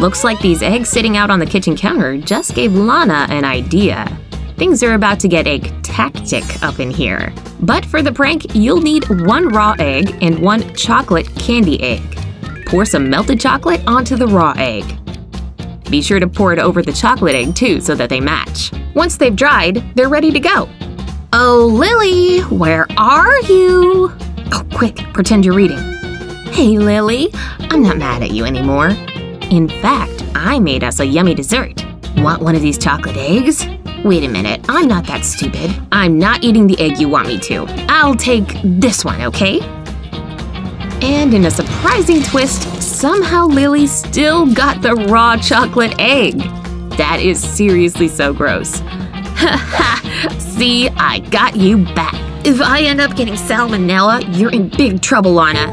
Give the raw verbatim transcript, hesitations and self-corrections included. Looks like these eggs sitting out on the kitchen counter just gave Lana an idea. Things are about to get eggtactic up in here. But for the prank, you'll need one raw egg and one chocolate candy egg. Pour some melted chocolate onto the raw egg. Be sure to pour it over the chocolate egg too so that they match. Once they've dried, they're ready to go. Oh, Lily, where are you? Oh, quick, pretend you're reading. Hey, Lily, I'm not mad at you anymore. In fact, I made us a yummy dessert. Want one of these chocolate eggs? Wait a minute, I'm not that stupid. I'm not eating the egg you want me to. I'll take this one, okay? And in a surprising twist, somehow Lily still got the raw chocolate egg. That is seriously so gross. Ha ha! See, I got you back. If I end up getting salmonella, you're in big trouble, Lana.